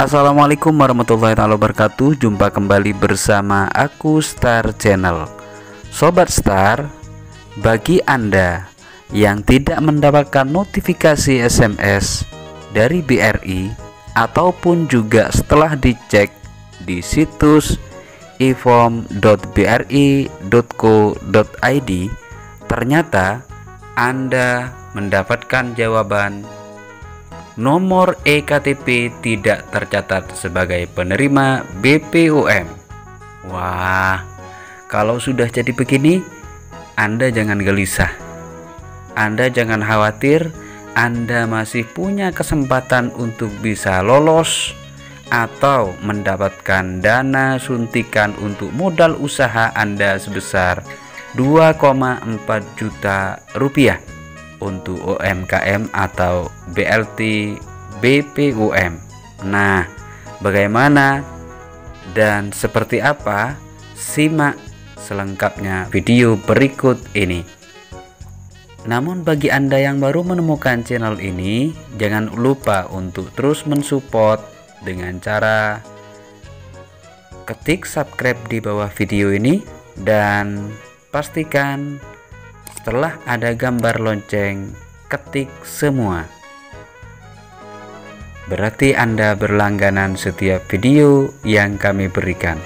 Assalamualaikum warahmatullahi wabarakatuh. Jumpa kembali bersama aku, Star Channel. Sobat Star, bagi Anda yang tidak mendapatkan notifikasi SMS dari BRI ataupun juga setelah dicek di situs eform.bri.co.id, ternyata Anda mendapatkan jawaban nomor EKTP tidak tercatat sebagai penerima BPUM. Wah, kalau sudah jadi begini, Anda jangan gelisah, Anda jangan khawatir, Anda masih punya kesempatan untuk bisa lolos atau mendapatkan dana suntikan untuk modal usaha Anda sebesar 2,4 juta rupiah untuk UMKM atau BLT BPUM. Nah, bagaimana dan seperti apa? Simak selengkapnya video berikut ini. Namun bagi Anda yang baru menemukan channel ini, jangan lupa untuk terus mensupport dengan cara ketik subscribe di bawah video ini, dan pastikan setelah ada gambar lonceng, ketik semua. Berarti Anda berlangganan setiap video yang kami berikan.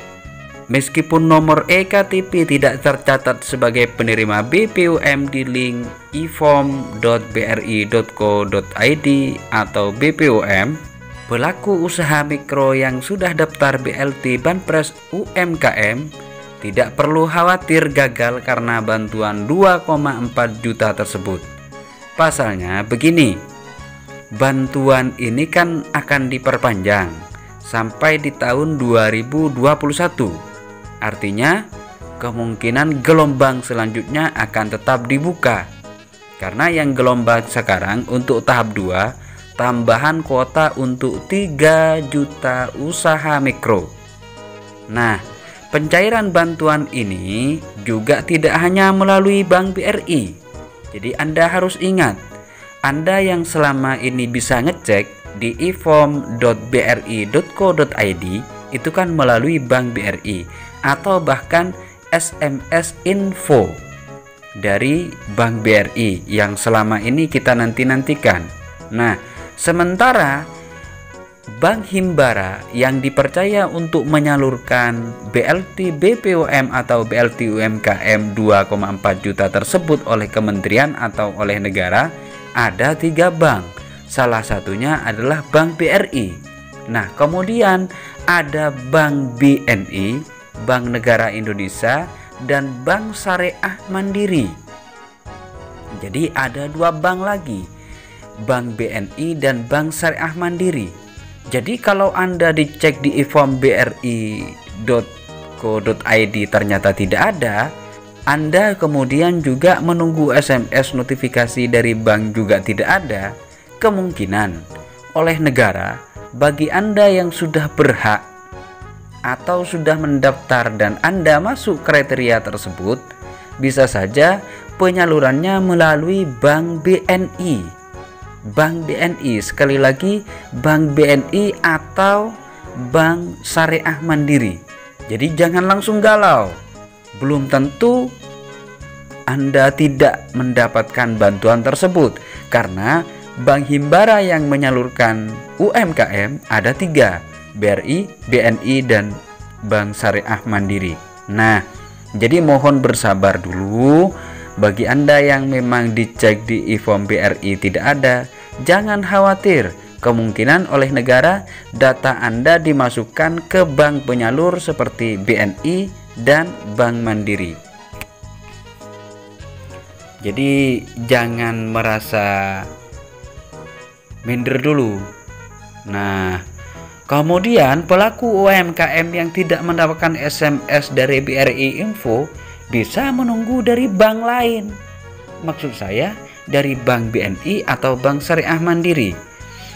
Meskipun nomor EKTP tidak tercatat sebagai penerima BPUM di link eform.bri.co.id atau BPUM, pelaku usaha mikro yang sudah daftar BLT Banpres UMKM tidak perlu khawatir gagal karena bantuan 2,4 juta tersebut. Pasalnya begini, bantuan ini kan akan diperpanjang sampai di tahun 2021. Artinya kemungkinan gelombang selanjutnya akan tetap dibuka, karena yang gelombang sekarang untuk tahap 2 tambahan kuota untuk 3 juta usaha mikro. Nah, pencairan bantuan ini juga tidak hanya melalui Bank BRI. Jadi Anda harus ingat, Anda yang selama ini bisa ngecek di eform.bri.co.id itu kan melalui Bank BRI atau bahkan SMS info dari Bank BRI yang selama ini kita nantikan. Nah, sementara Bank Himbara yang dipercaya untuk menyalurkan BLT BPUM atau BLT UMKM 2,4 juta tersebut oleh kementerian atau oleh negara, ada 3 bank. Salah satunya adalah Bank BRI. Nah, kemudian ada Bank BNI, Bank Negara Indonesia, dan Bank Syariah Mandiri. Jadi ada 2 bank lagi, Bank BNI dan Bank Syariah Mandiri. Jadi kalau Anda dicek di eform.bri.co.id ternyata tidak ada, Anda kemudian juga menunggu SMS notifikasi dari bank juga tidak ada, kemungkinan oleh negara bagi Anda yang sudah berhak atau sudah mendaftar dan Anda masuk kriteria tersebut, bisa saja penyalurannya melalui Bank BNI. Bank BNI, sekali lagi Bank BNI atau Bank Syariah Mandiri. Jadi jangan langsung galau, belum tentu Anda tidak mendapatkan bantuan tersebut, karena Bank Himbara yang menyalurkan UMKM ada 3, BRI, BNI, dan Bank Syariah Mandiri. Nah, jadi mohon bersabar dulu. Bagi Anda yang memang dicek di eform BRI tidak ada, jangan khawatir, kemungkinan oleh negara data Anda dimasukkan ke bank penyalur seperti BNI dan Bank Mandiri. Jadi jangan merasa minder dulu. Nah, kemudian pelaku UMKM yang tidak mendapatkan SMS dari BRI info bisa menunggu dari bank lain, maksud saya dari Bank BNI atau Bank Syariah Mandiri.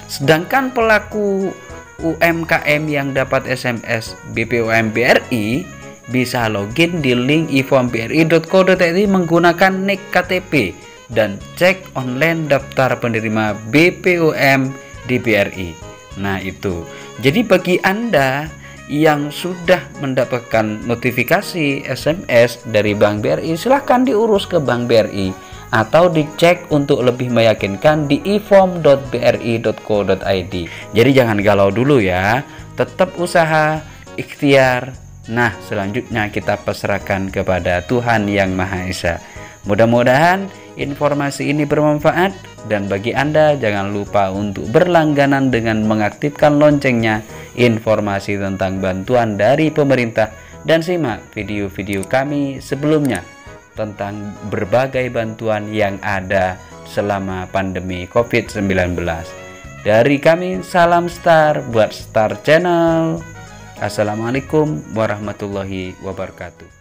Sedangkan pelaku UMKM yang dapat SMS BPUM BRI bisa login di link eform.bri.co.id menggunakan nik KTP dan cek online daftar penerima BPUM di BRI. Nah, itu Jadi bagi Anda yang sudah mendapatkan notifikasi SMS dari Bank BRI, silahkan diurus ke Bank BRI atau dicek untuk lebih meyakinkan di eform.bri.co.id. Jadi jangan galau dulu ya, tetap usaha, ikhtiar. Nah, selanjutnya kita pasrahkan kepada Tuhan Yang Maha Esa. Mudah-mudahan informasi ini bermanfaat, dan bagi Anda jangan lupa untuk berlangganan dengan mengaktifkan loncengnya. Informasi tentang bantuan dari pemerintah, dan simak video-video kami sebelumnya tentang berbagai bantuan yang ada selama pandemi COVID-19. Dari kami, salam Star buat Star Channel. Assalamualaikum warahmatullahi wabarakatuh.